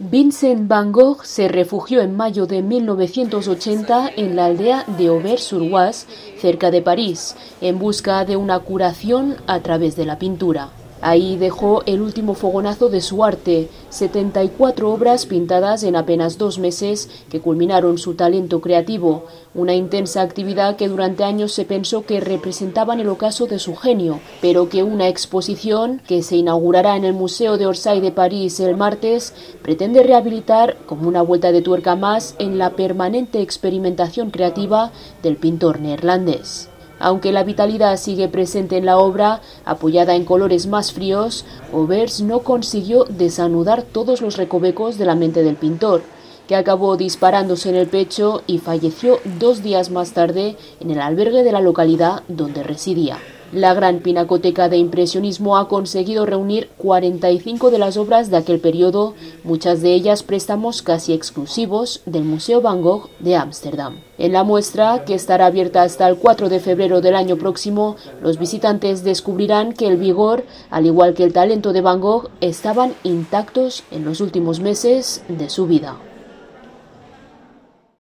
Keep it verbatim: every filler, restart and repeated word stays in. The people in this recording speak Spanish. Vincent van Gogh se refugió en mayo de mil novecientos ochenta en la aldea de Auvers-sur-Oise, cerca de París, en busca de una curación a través de la pintura. Ahí dejó el último fogonazo de su arte, setenta y cuatro obras pintadas en apenas dos meses que culminaron su talento creativo, una intensa actividad que durante años se pensó que representaban el ocaso de su genio, pero que una exposición que se inaugurará en el Museo de Orsay de París el martes pretende rehabilitar como una vuelta de tuerca más en la permanente experimentación creativa del pintor neerlandés. Aunque la vitalidad sigue presente en la obra, apoyada en colores más fríos, Auvers no consiguió desanudar todos los recovecos de la mente del pintor, que acabó disparándose en el pecho y falleció dos días más tarde en el albergue de la localidad donde residía. La Gran Pinacoteca de Impresionismo ha conseguido reunir cuarenta y cinco de las obras de aquel periodo, muchas de ellas préstamos casi exclusivos del Museo Van Gogh de Ámsterdam. En la muestra, que estará abierta hasta el cuatro de febrero del año próximo, los visitantes descubrirán que el vigor, al igual que el talento de Van Gogh, estaban intactos en los últimos meses de su vida.